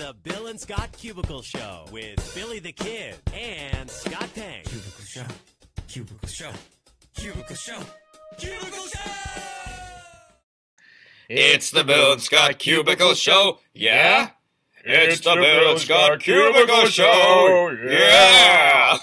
The Bill and Scott Cubicle Show with Billy the Kid and Scott Pang. Cubicle Show. Cubicle Show. Cubicle Show. Cubicle Show! It's the Bill and Scott Cubicle Show. Yeah? It's the Bill and Scott Cubicle Show. Yeah!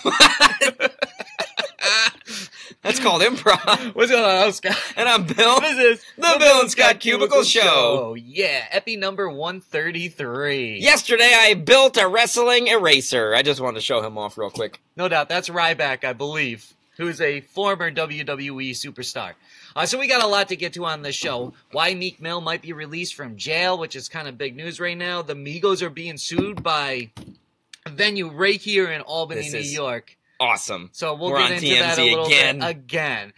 That's called improv. What's going on? I'm Scott. And I'm Bill. What is this? The Bill and Scott Cubicle Show. Yeah, epi number 133. Yesterday I built a wrestling eraser. I just wanted to show him off real quick. No doubt. That's Ryback, I believe, who is a former WWE superstar. So we got a lot to get to on the show. Why Meek Mill might be released from jail, which is kind of big news right now. The Migos are being sued by a venue right here in Albany, New York. Awesome. So we're get into TMZ that a little bit again.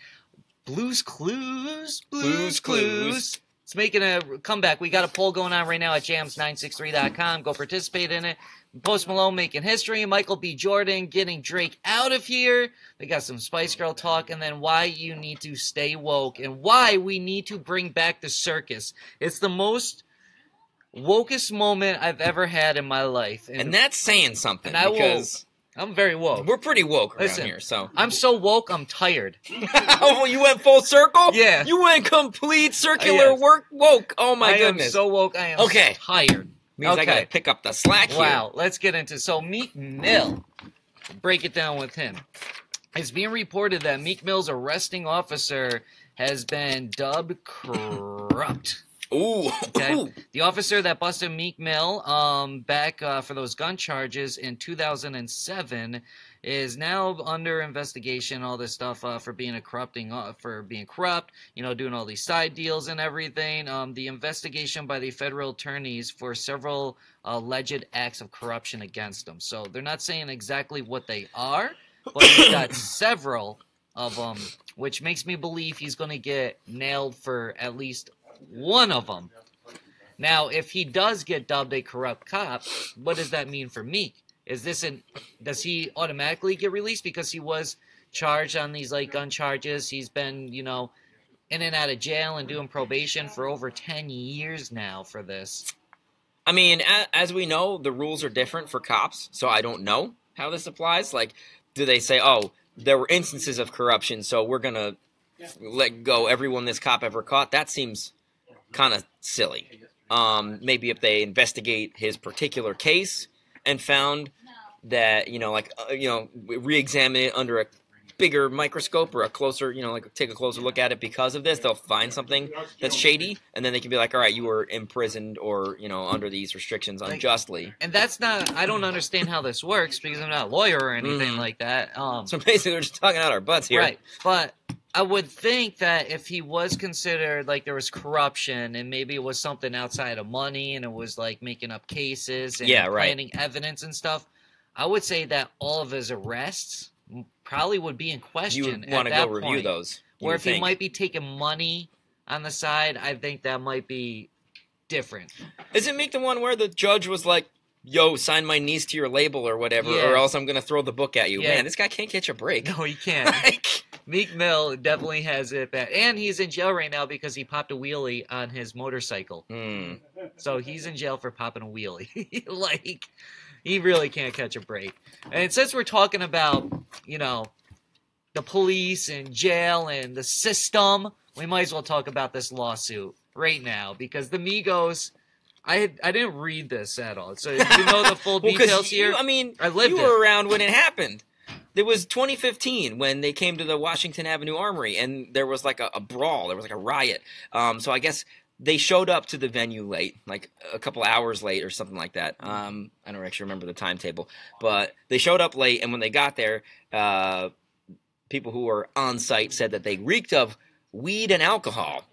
Blues Clues. Blues Clues. It's making a comeback. We got a poll going on right now at jams963.com. Go participate in it. Post Malone making history. Michael B. Jordan getting Drake out of here. We got some Spice Girl talk. And then why you need to stay woke. And why we need to bring back the circus. It's the most wokest moment I've ever had in my life. And that's saying something. And because I'm very woke. We're pretty woke around here, so. I'm so woke, I'm tired. Oh, you went full circle? Yeah. You went complete circular woke. Oh, my goodness. I am so woke, I am so tired. Means I gotta pick up the slack here. Wow, let's get into So Meek Mill. Break it down with him. It's being reported that Meek Mill's arresting officer has been dubbed corrupt. Ooh. Okay. The officer that busted Meek Mill back for those gun charges in 2007 is now under investigation. All this stuff for being corrupt, you know, doing all these side deals and everything. The investigation by the federal attorneys for several alleged acts of corruption against him. So they're not saying exactly what they are, but he's got several of them, which makes me believe he's going to get nailed for at least one of them. Now, if he does get dubbed a corrupt cop, what does that mean for Meek? Is this does he automatically get released because he was charged on these like gun charges? He's been, you know, in and out of jail and doing probation for over 10 years now for this. I mean, as we know, the rules are different for cops, so I don't know how this applies. Like, do they say, oh, there were instances of corruption, so we're going to let go everyone this cop ever caught? That seems kind of silly. Maybe if they investigate his particular case and found that, you know, like, re-examine it under a bigger microscope or a closer, you know, like take a closer look at it because of this, they'll find something that's shady, and then they can be like, all right, you were imprisoned or, you know, under these restrictions unjustly. And that's not, I don't understand how this works because I'm not a lawyer or anything like that. So basically we're just talking out our butts here. Right, but I would think that if he was considered, like, there was corruption and maybe it was something outside of money and it was, like, making up cases and planting evidence and stuff, I would say that all of his arrests probably would be in question. You would want to go review those. Or if he might be taking money on the side, I think that might be different. Isn't Meek the one where the judge was like, yo, sign my niece to your label or whatever, or else I'm going to throw the book at you. Yeah. Man, this guy can't catch a break. No, he can't. Like, Meek Mill definitely has it bad. And he's in jail right now because he popped a wheelie on his motorcycle. Mm. So he's in jail for popping a wheelie. Like, he really can't catch a break. And since we're talking about, you know, the police and jail and the system, we might as well talk about this lawsuit right now because the Migos... I didn't read this at all. So you know the full details here? I mean, you were around when it happened. It was 2015 when they came to the Washington Avenue Armory, and there was like a brawl. There was like a riot. So I guess they showed up to the venue late, like a couple hours late or something like that. I don't actually remember the timetable. But they showed up late, and when they got there, people who were on site said that they reeked of weed and alcohol.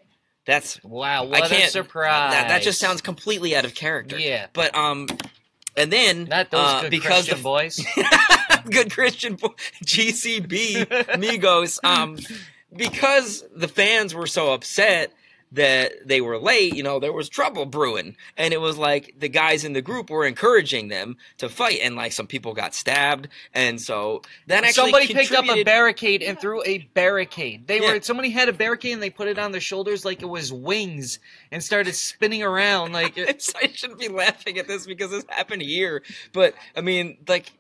That's wow! What a surprise! That just sounds completely out of character. Yeah, but and then not those good Christian boys, good Christian boys, GCB Migos, because the fans were so upset that they were late, you know, there was trouble brewing. And it was like the guys in the group were encouraging them to fight. And like some people got stabbed. And so that actually somebody picked up a barricade and threw a barricade. They were, somebody had a barricade and they put it on their shoulders like it was wings and started spinning around. Like I shouldn't be laughing at this because this happened here. But I mean, like,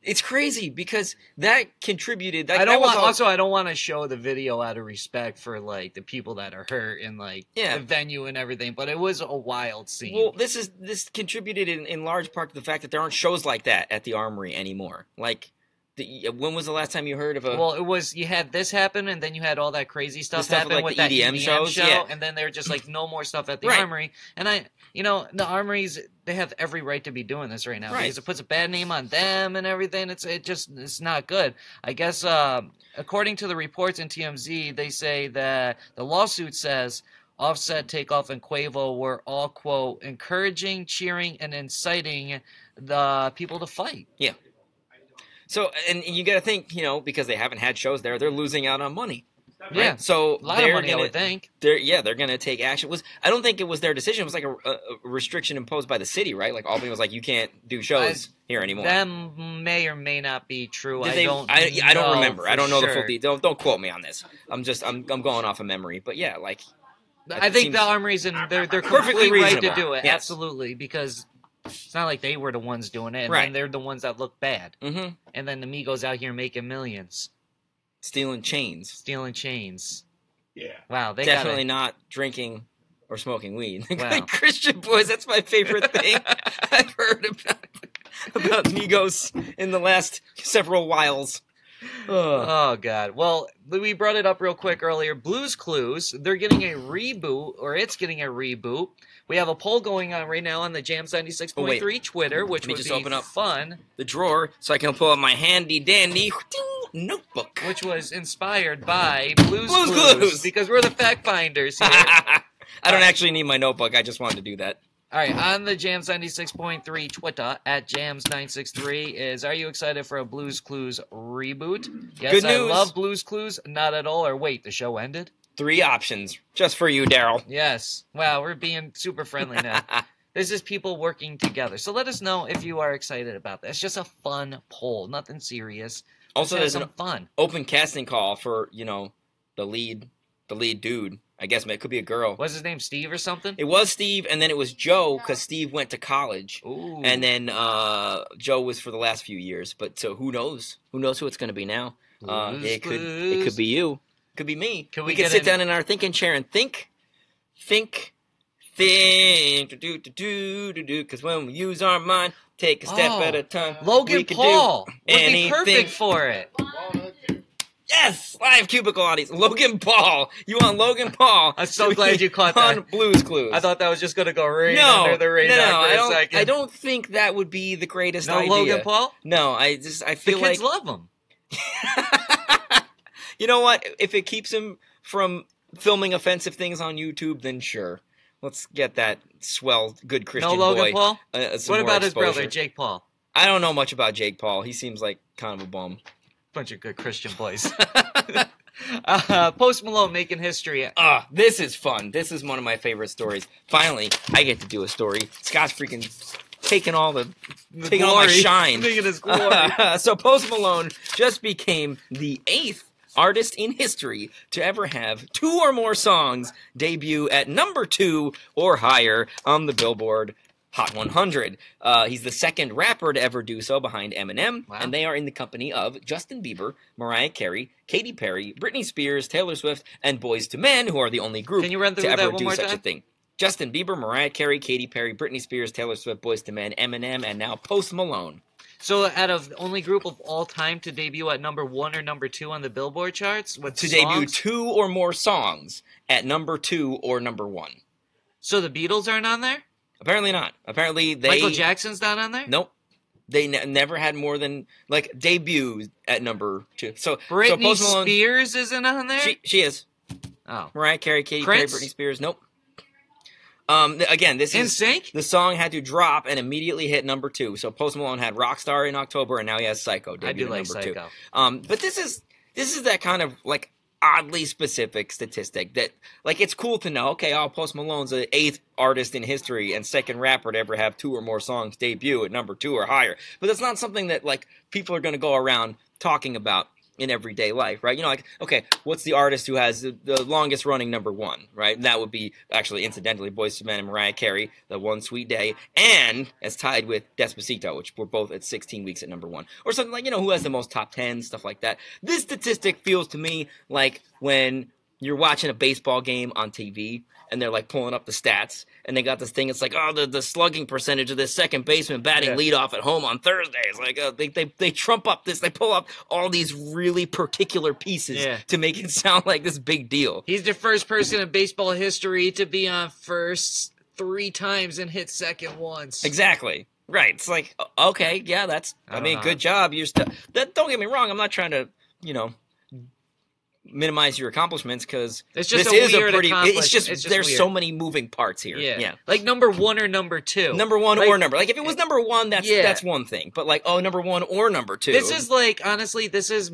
it's crazy because that contributed. Like, I don't want to show the video out of respect for like the people that are hurt and like the venue and everything. But it was a wild scene. Well, this contributed in large part to the fact that there aren't shows like that at the Armory anymore. Like, when was the last time you heard of a? Well, it was you had this happen, and then you had all that crazy stuff happen with that EDM shows, and then they're just like no more stuff at the Armory. And you know, the Armories, they have every right to be doing this right now because it puts a bad name on them and everything. It's not good. I guess according to the reports in TMZ, they say that the lawsuit says Offset, Takeoff, and Quavo were all, quote, encouraging, cheering, and inciting the people to fight. Yeah. So, and you got to think, you know, because they haven't had shows there, they're losing out on money. Right? Yeah. So a lot of money, I would think. They're going to take action. I don't think it was their decision. It was like a restriction imposed by the city, right? Like Albany was like, you can't do shows here anymore. That may or may not be true. I don't remember. I don't know the full detail. Don't quote me on this. I'm going off of memory. But yeah, like I think the Armory's and they're perfectly right to do it. Yes. Absolutely, because it's not like they were the ones doing it. And then they're the ones that look bad. Mm-hmm. And then the Migos out here making millions. Stealing chains. Stealing chains. Yeah. Wow. They definitely not drinking or smoking weed. Wow. Like Christian boys, that's my favorite thing I've heard about Migos in the last several whiles. Oh, God. Well, we brought it up real quick earlier. Blues Clues, they're getting a reboot, or it's getting a reboot. We have a poll going on right now on the Jams 96.3 Twitter, which would just open up fun. The drawer, so I can pull out my handy-dandy notebook. Which was inspired by Blues Clues, because we're the fact finders here. I don't actually need my notebook. I just wanted to do that. All right, on the Jams 96.3 Twitter, at Jams963 is, are you excited for a Blues Clues reboot? Yes, good news. I love Blues Clues. Not at all. Or wait, the show ended? 3 options, just for you, Daryl. Yes. Wow, we're being super friendly now. This is people working together. So let us know if you are excited about this. It's just a fun poll, nothing serious. Also, there's an open casting call for, you know, the lead dude. I guess it could be a girl. Was his name Steve or something? It was Steve, and then it was Joe because Steve went to college. Ooh. And then Joe was for the last few years. But so who knows? Who knows who it's going to be now? It could be you. It could be me. Could we could sit down in our thinking chair and think. Because when we use our mind, take a step at a time. Logan Paul would be perfect for it. Yes! Live cubicle audience. Logan Paul. You want Logan Paul. I'm so glad you caught that. On Blues Clues. I thought that was just going to go under the radar for a second. I don't think that would be the greatest idea. No Logan Paul? No, I feel like... the kids love him. You know what? If it keeps him from filming offensive things on YouTube, then sure. Let's get that good Christian boy. No Logan Paul? What about his brother, Jake Paul? I don't know much about Jake Paul. He seems like kind of a bum. Bunch of good Christian boys. Post Malone making history. This is fun. This is one of my favorite stories. Finally, I get to do a story. Scott's freaking taking all the glory. All my shine. His glory. So Post Malone just became the 8th artist in history to ever have 2 or more songs debut at number 2 or higher on the Billboard Hot 100. He's the 2nd rapper to ever do so behind Eminem, and they are in the company of Justin Bieber, Mariah Carey, Katy Perry, Britney Spears, Taylor Swift, and Boyz II Men, who are the only group to ever do such a thing. Justin Bieber, Mariah Carey, Katy Perry, Britney Spears, Taylor Swift, Boyz II Men, Eminem, and now Post Malone. So out of the only group of all time to debut at number 1 or number 2 on the Billboard charts? With to debut 2 or more songs at number 2 or number 1. So the Beatles aren't on there? Apparently not. Apparently they... Michael Jackson's not on there? Nope. They never had more than, like, debuts at number 2. So Britney Post Malone, Spears isn't on there? She is. Oh. Mariah Carey, Katy Perry, Britney Spears. Nope. Again, this is... NSYNC? The song had to drop and immediately hit number 2. So Post Malone had Rockstar in October, and now he has Psycho. I do like Psycho. But this is that kind of, like, oddly specific statistic that, like, it's cool to know, okay, oh, Post Malone's the 8th artist in history and 2nd rapper to ever have 2 or more songs debut at number 2 or higher. But that's not something that, like, people are going to go around talking about in everyday life, right? You know, like, okay, what's the artist who has the longest running number 1, right? And that would be, actually, incidentally, Boyz II Men and Mariah Carey, The One Sweet Day, and it's tied with Despacito, which were both at 16 weeks at number 1. Or something like, you know, who has the most top 10, stuff like that. This statistic feels to me like when you're watching a baseball game on TV and they're like pulling up the stats and they got this thing. It's like, oh, the slugging percentage of this second baseman batting leadoff at home on Thursdays. Like they trump up this. They pull up all these really particular pieces to make it sound like this big deal. He's the first person in baseball history to be on first 3 times and hit second once. Exactly. Right. It's like, okay, yeah, that's, I mean, good job. You're still, that, don't get me wrong. I'm not trying to, you know, minimize your accomplishments, because this is a pretty, it's just there's weird. So many moving parts here. Yeah. Like number 1 or number 2. Number 1 like, or number, like if it was number 1, that's one thing. But like, oh, number 1 or number 2. This is like, honestly, this is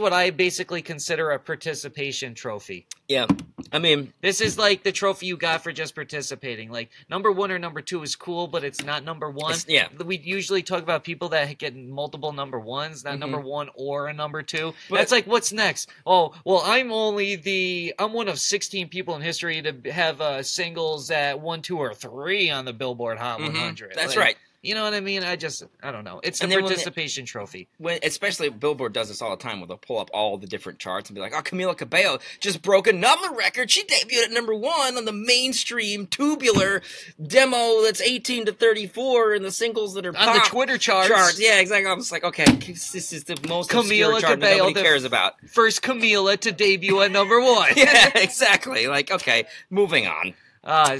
what I basically consider a participation trophy. Yeah. I mean, this is like the trophy you got for just participating. Like number 1 or number 2 is cool, but it's not number 1. Yeah. We usually talk about people that get multiple number 1s, not number 1 or a number 2. But that's like, what's next? Oh, well, I'm one of 16 people in history to have singles at 1, 2, or 3 on the Billboard Hot 100. That's like, right. You know what I mean? I don't know. It's a participation trophy. Especially Billboard does this all the time, where they'll pull up all the different charts and be like, oh, Camila Cabello just broke another record. She debuted at number 1 on the mainstream tubular demo that's 18 to 34 and the singles that are on the Twitter charts. Yeah, exactly. I was like, okay, this is the most Camila Cabello that nobody cares about. First Camila to debut at number 1. Yeah, exactly. Like, okay, moving on.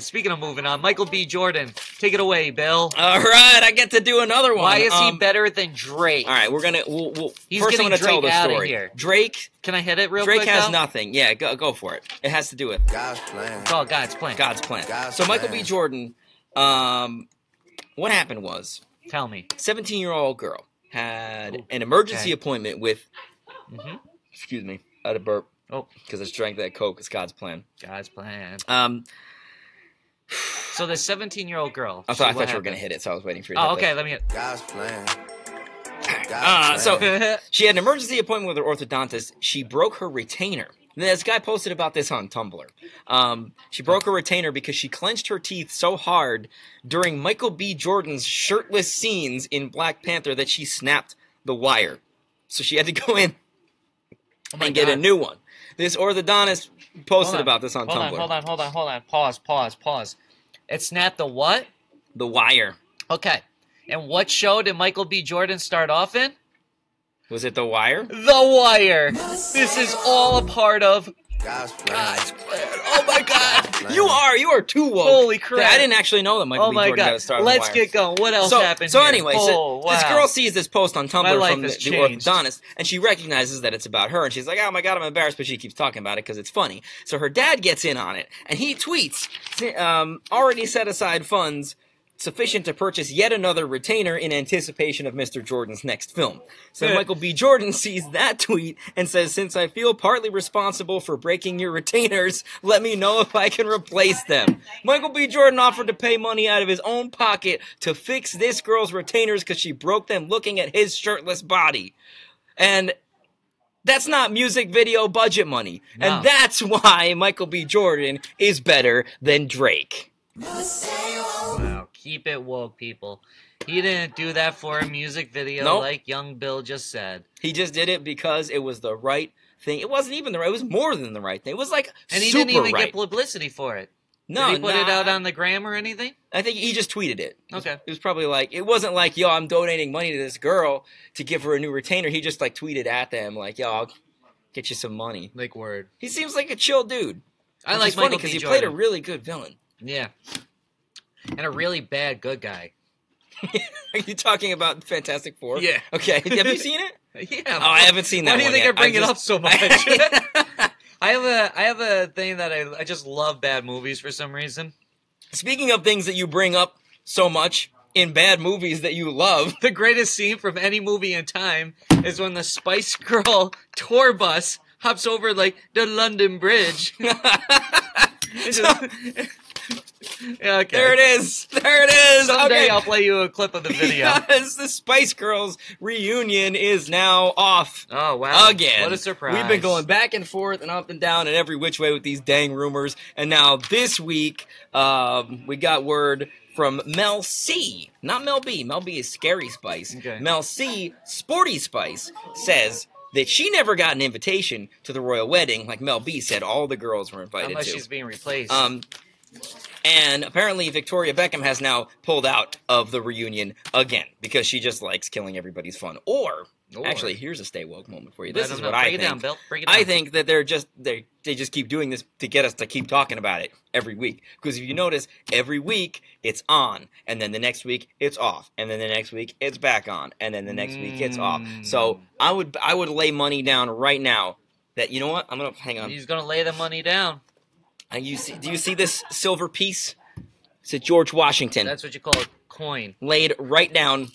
Speaking of moving on, Michael B. Jordan, take it away, Bill. All right, I get to do another one. Why is he better than Drake? All right, we're gonna. First, I'm gonna tell the story. Drake. Can I hit it real quick? Drake has nothing. Yeah, go for it. It has to do with God's plan. It's all God's plan. God's plan. God's so Michael B. Jordan, what happened was, tell me, 17-year-old girl had an emergency appointment with. Excuse me, I had a burp. Oh, because I drank that Coke. It's God's plan. God's plan. So the 17-year-old girl. I thought you were going to hit it, so I was waiting for you to hit it. Let me hit it. God's plan. So she had an emergency appointment with her orthodontist. She broke her retainer. This guy posted about this on Tumblr. She broke her retainer because she clenched her teeth so hard during Michael B. Jordan's shirtless scenes in Black Panther that she snapped The Wire. So she had to go in and get a new one. This orthodontist posted about this on Tumblr. Hold on. Pause. It snapped the what? The Wire. Okay. And what show did Michael B. Jordan start off in? Was it The Wire? The Wire. This is all a part of God's plan. Oh my God. You are too woke. Holy crap. I didn't actually know that Michael B. Jordan got a start on The Wire. Let's get going. What else happened here? So anyway, this girl sees this post on Tumblr from the orthodontist, and she recognizes that it's about her, and she's like, oh my God, I'm embarrassed, but she keeps talking about it because it's funny. So her dad gets in on it, and he tweets, already set aside funds sufficient to purchase yet another retainer in anticipation of Mr. Jordan's next film. So Michael B. Jordan sees that tweet and says, since I feel partly responsible for breaking your retainers, let me know if I can replace them. Michael B. Jordan offered to pay money out of his own pocket to fix this girl's retainers because she broke them looking at his shirtless body. And that's not music video budget money. No. And that's why Michael B. Jordan is better than Drake. Wow. Keep it woke, people. He didn't do that for a music video like young Bill just said. He just did it because it was the right thing. It wasn't even the right. It was more than the right thing. It was like super right. And he didn't even get publicity for it. No, did he put it out on the gram or anything? I think he just tweeted it. Okay. It was probably like, it wasn't like, yo, I'm donating money to this girl to give her a new retainer. He just like tweeted at them like, yo, I'll get you some money. Like word. He seems like a chill dude. I like Michael B. Jordan because he played a really good villain. Yeah. And a really bad good guy. Are you talking about Fantastic Four? Yeah. Okay. Have you seen it? Yeah. Oh, I haven't seen that one. Why do you think I bring it up so much? I have a thing that I just love bad movies for some reason. Speaking of things that you bring up so much, in bad movies that you love. The greatest scene from any movie in time is when the Spice Girl tour bus hops over, like, the London Bridge. Yeah, okay. There it is. There it is. Someday, okay. I'll play you a clip of the video. Because the Spice Girls reunion is now off. Oh, wow. Again. What a surprise. We've been going back and forth and up and down and every which way with these dang rumors. And now this week, we got word from Mel C. Not Mel B. Mel B is Scary Spice. Okay. Mel C, Sporty Spice, says that she never got an invitation to the royal wedding. Like Mel B said, all the girls were invited Unless she's being replaced. And apparently Victoria Beckham has now pulled out of the reunion again because she just likes killing everybody's fun. Or actually, here's a stay woke moment for you. This is what I think. Break it down, Bill. Break it down. I think that they just keep doing this to get us to keep talking about it every week. Because if you notice, every week it's on, and then the next week it's off, and then the next week it's back on, and then the next week it's off. So I would lay money down right now that, you know what? I'm gonna hang on. He's gonna lay the money down. Do you see this silver piece? It's at George Washington. That's what you call a coin. Laid right down.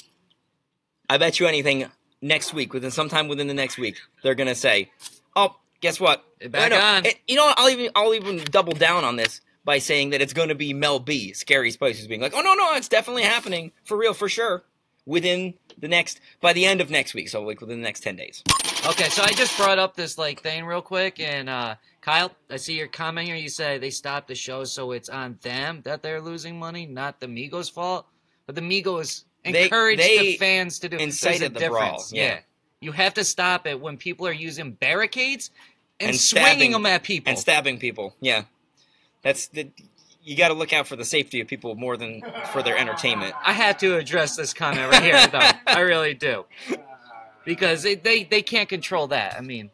I bet you anything next week, sometime within the next week, they're going to say, oh, guess what? Back on. And, you know what? I'll even double down on this by saying that it's going to be Mel B, Scary Spice, who's being like, oh, no, no, it's definitely happening. For real, for sure. Within the next, by the end of next week. So, like, within the next 10 days. Okay, so I just brought up this, like, thing real quick, and, Kyle, I see your comment here. You say they stopped the show, so it's on them that they're losing money, not the Migos' fault. But the Migos encouraged the fans to do it. Incited the brawl. Yeah. You have to stop it when people are using barricades and swinging them at people. And stabbing people, yeah. That's the... You got to look out for the safety of people more than for their entertainment. I have to address this comment right here, though. I really do. Because they can't control that. I mean,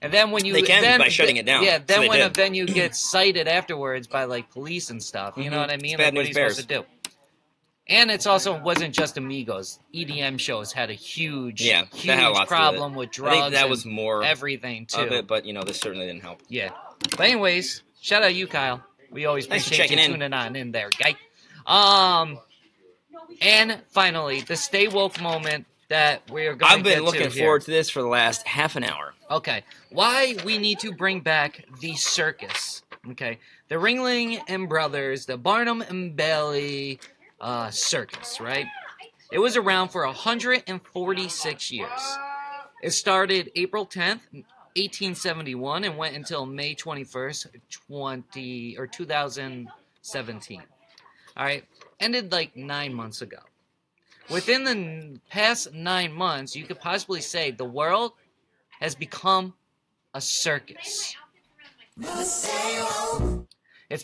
and then when you... They can by shutting it down. Yeah, then when a venue gets cited afterwards by, like, police and stuff. You know what I mean? Like, what are you supposed to do? And it's also, it wasn't just Migos. EDM shows had a huge, huge problem with drugs. I think that was more everything, too. Of it, but, you know, this certainly didn't help. Yeah. But anyways, shout out to you, Kyle. We always appreciate you tuning on in there, guy. And finally, the stay woke moment that we are going to get to. I've been looking forward to this for the last half an hour. Okay. Why we need to bring back the circus. Okay. The Ringling and Brothers, the Barnum and Bailey circus, right? It was around for 146 years. It started April 10th. 1871 and went until May 21st, 2017. All right, ended like 9 months ago. Within the past 9 months, you could possibly say the world has become a circus. It's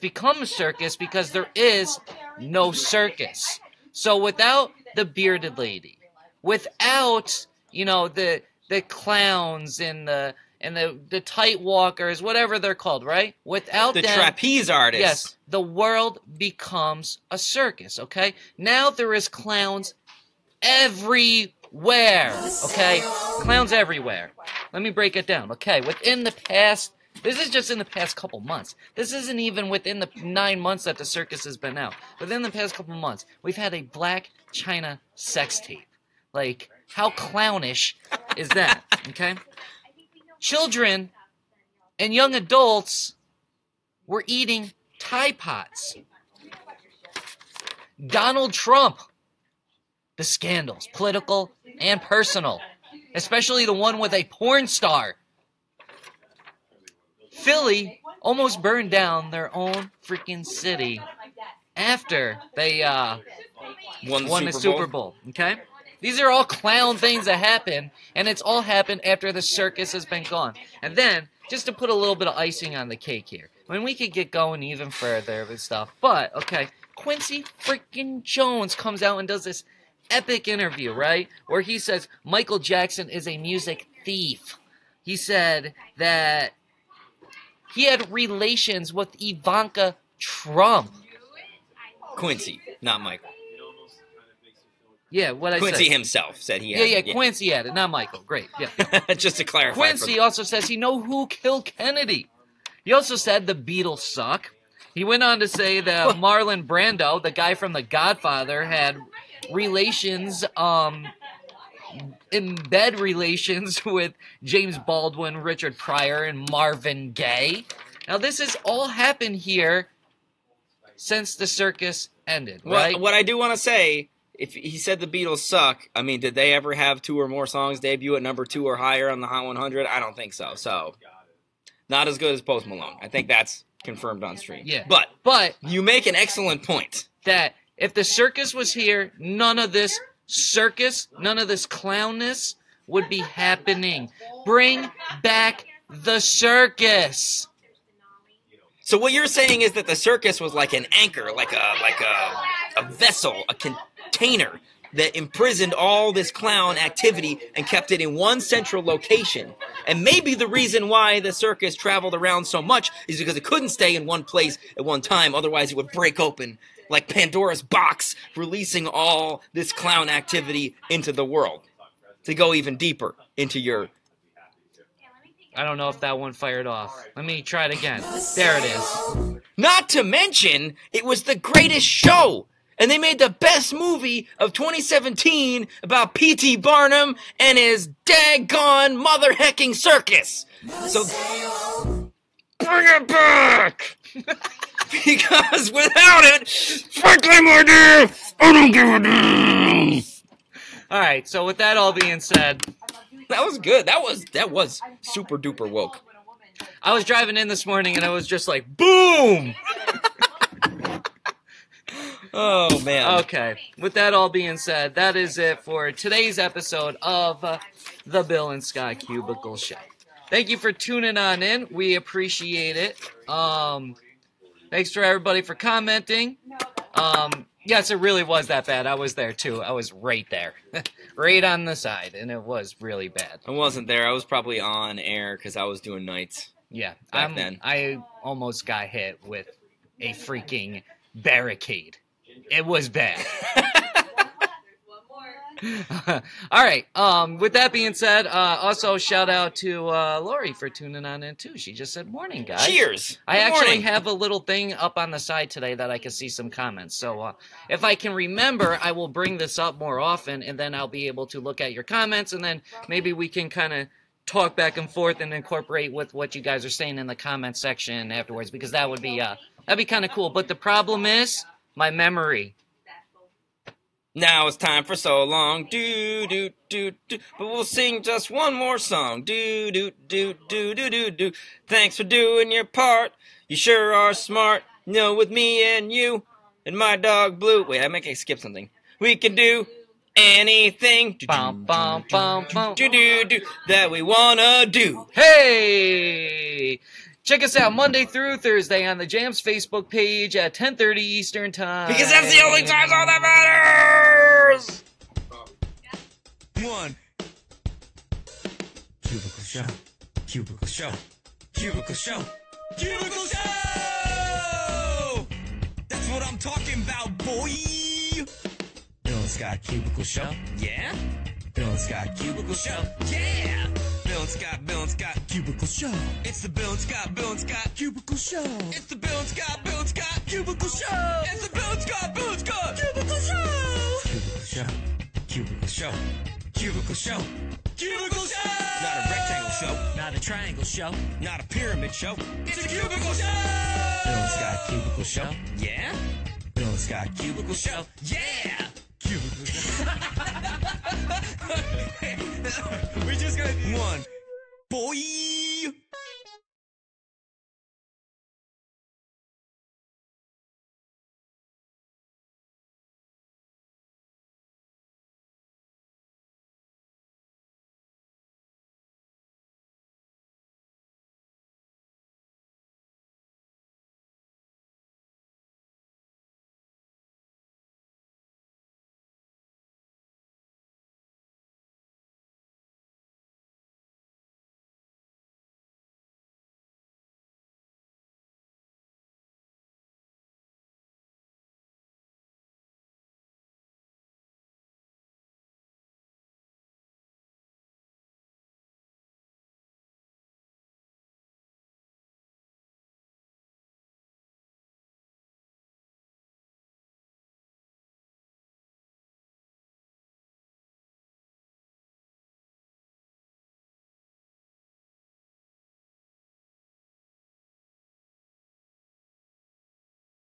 become a circus because there is no circus. So without the bearded lady, without, you know, the clowns and the tight walkers, whatever they're called, right? Without the trapeze artists. Yes, the world becomes a circus, okay? Now there is clowns everywhere, okay? Clowns everywhere. Let me break it down, okay? Within the past, this is just in the past couple months. This isn't even within the 9 months that the circus has been out. Within the past couple months, we've had a Blac Chyna sex tape. Like, how clownish is that, okay? Children and young adults were eating Tide Pods. Donald Trump. The scandals, political and personal, especially the one with a porn star. Philly almost burned down their own freaking city after they won the Super Bowl, okay? These are all clown things that happen, and it's all happened after the circus has been gone. And then, just to put a little bit of icing on the cake here, when we could get going even further with stuff, but, okay, Quincy freaking Jones comes out and does this epic interview, right, where he says Michael Jackson is a music thief. He said that he had relations with Ivanka Trump. Quincy, not Michael. Yeah, what I said. Quincy himself said he had it. Yeah, Quincy had it, not Michael. Great, yeah. Just to clarify. Quincy also says he knows who killed Kennedy. He also said the Beatles suck. He went on to say that Marlon Brando, the guy from The Godfather, had relations, in bed relations with James Baldwin, Richard Pryor, and Marvin Gaye. Now, this has all happened here since the circus ended, right? What I do want to say, if he said the Beatles suck, I mean, did they ever have two or more songs debut at number 2 or higher on the Hot 100? I don't think so. So, not as good as Post Malone. I think that's confirmed on stream. Yeah. But you make an excellent point. That if the circus was here, none of this circus, none of this clownness would be happening. Bring back the circus. So what you're saying is that the circus was like an anchor, like a vessel, a container that imprisoned all this clown activity and kept it in one central location. And maybe the reason why the circus traveled around so much is because it couldn't stay in one place at one time, otherwise it would break open like Pandora's box, releasing all this clown activity into the world. To go even deeper into your... I don't know if that one fired off. Let me try it again. There it is. Not to mention, it was the greatest show. And they made the best movie of 2017 about P.T. Barnum and his daggone mother-hecking circus. So bring it back! Because without it, frankly, my dear, I don't give a damn. All right, so with that all being said... That was good. That was super duper woke. I was driving in this morning and I was just like, boom! Oh, man. Okay. With that all being said, that is it for today's episode of the Bill and Scott Cubicle Show. Thank you for tuning on in. We appreciate it. Thanks for everybody for commenting. Yes, it really was that bad. I was there, too. I was right there. Right on the side, and it was really bad. I wasn't there. I was probably on air because I was doing nights. Yeah. I almost got hit with a freaking barricade. It was bad. All right. With that being said, also shout out to Lori for tuning on in too. She just said, "Morning, guys." Cheers. Good morning. I actually have a little thing up on the side today that I can see some comments. So if I can remember, I will bring this up more often, and then I'll be able to look at your comments, and then maybe we can kind of talk back and forth and incorporate with what you guys are saying in the comment section afterwards, because that would be that'd be kind of cool. But the problem is my memory. Now it's time for so long, do do do do. But we'll sing just one more song, do do do do do do do. Thanks for doing your part. You sure are smart. You know, with me and you and my dog Blue. Wait, I might skip something. We can do anything that we wanna do. Hey. Check us out Monday through Thursday on the Jams Facebook page at 10:30 Eastern Time. Because that's the only time all that matters! One. Cubicle Show. Cubicle Show. Cubicle Show. Cubicle Show! That's what I'm talking about, boy! Bill and Scott Cubicle Show. Yeah? Bill and Scott Cubicle Show. Yeah! Bill and Scott Cubicle Show. It's the Bill and Scott Cubicle Show. It's the Bill and Scott Cubicle Show. It's the Bill and Scott Cubicle Show. Cubicle Show. Cubicle Show. Cubicle Show. Cubicle Show. Not a rectangle show. Not a triangle show. Not a pyramid show. It's a Cubicle Show. Bill and Scott Cubicle Show. Yeah. Bill and Scott Cubicle Show. Yeah.